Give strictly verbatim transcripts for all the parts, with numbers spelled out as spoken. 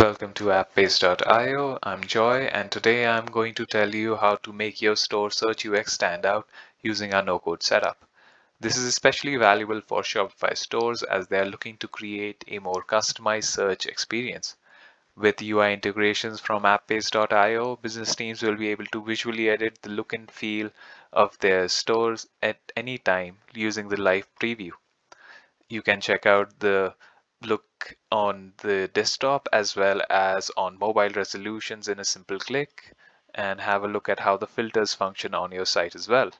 Welcome to appbase dot i o. I'm Joy, and today I'm going to tell you how to make your store search U X stand out using our no-code setup. This is especially valuable for Shopify stores as they are looking to create a more customized search experience. With U I integrations from appbase dot i o, business teams will be able to visually edit the look and feel of their stores at any time using the live preview. You can check out the look on the desktop as well as on mobile resolutions in a simple click, and have a look at how the filters function on your site as well.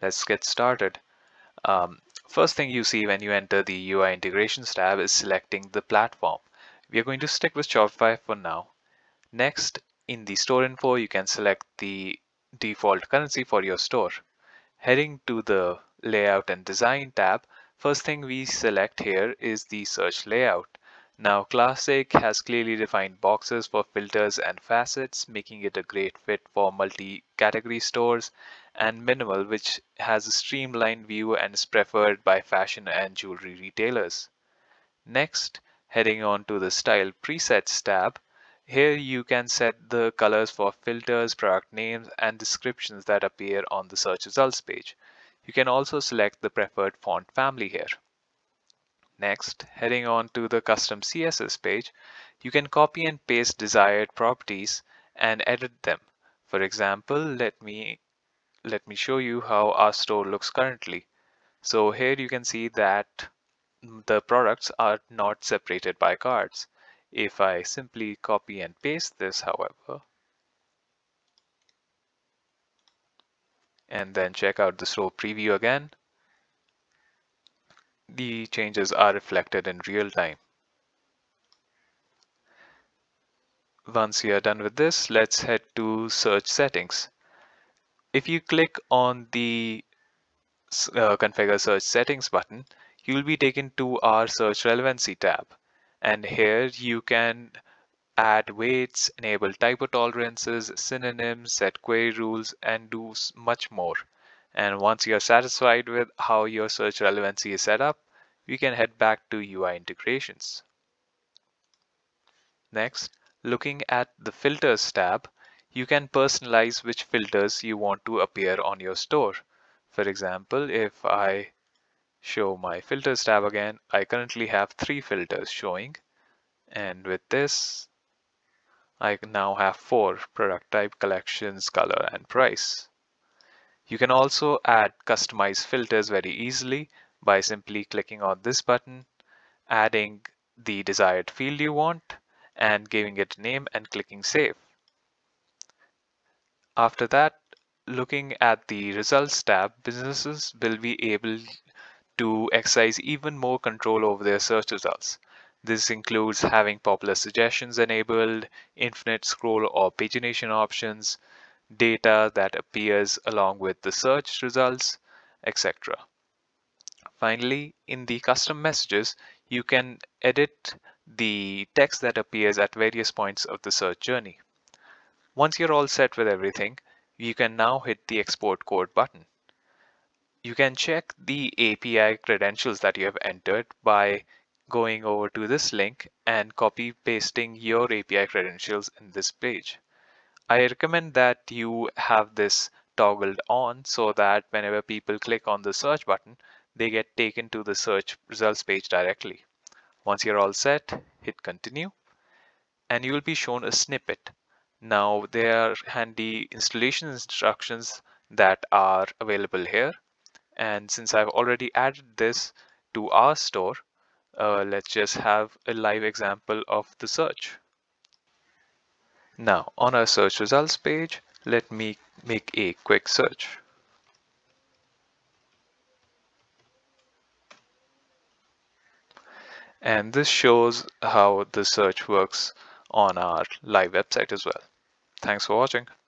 Let's get started. Um, first thing you see when you enter the U I integrations tab is selecting the platform. We are going to stick with Shopify for now. Next, in the store info, you can select the default currency for your store. Heading to the layout and design tab, first thing we select here is the search layout. Now Classic has clearly defined boxes for filters and facets, making it a great fit for multi-category stores, and Minimal, which has a streamlined view and is preferred by fashion and jewelry retailers. Next, heading on to the Style Presets tab, here you can set the colors for filters, product names, and descriptions that appear on the search results page. You can also select the preferred font family here. Next, heading on to the custom C S S page, you can copy and paste desired properties and edit them. For example, let me let me show you how our store looks currently. So here you can see that the products are not separated by cards. If I simply copy and paste this, however, and then check out the store preview again, the changes are reflected in real time. Once you are done with this, let's head to search settings. If you click on the uh, configure search settings button, you will be taken to our search relevancy tab. And here you can add weights, enable typo tolerances, synonyms, set query rules, and do much more. And once you're satisfied with how your search relevancy is set up, we can head back to U I integrations. Next, looking at the filters tab, you can personalize which filters you want to appear on your store. For example, if I show my filters tab again, I currently have three filters showing, and with this, I now have four: product type, collections, color, and price. You can also add customized filters very easily by simply clicking on this button, adding the desired field you want, and giving it a name and clicking save. After that, looking at the results tab, businesses will be able to exercise even more control over their search results. This includes having popular suggestions enabled, infinite scroll or pagination options, data that appears along with the search results, et cetera. Finally, in the custom messages, you can edit the text that appears at various points of the search journey. Once you're all set with everything, you can now hit the export code button. You can check the A P I credentials that you have entered by going over to this link and copy pasting your A P I credentials in this page. I recommend that you have this toggled on so that whenever people click on the search button, they get taken to the search results page directly. Once you're all set, hit continue, and you will be shown a snippet. Now there are handy installation instructions that are available here, and since I've already added this to our store, Uh, let's just have a live example of the search. Now, on our search results page, let me make a quick search. And this shows how the search works on our live website as well. Thanks for watching.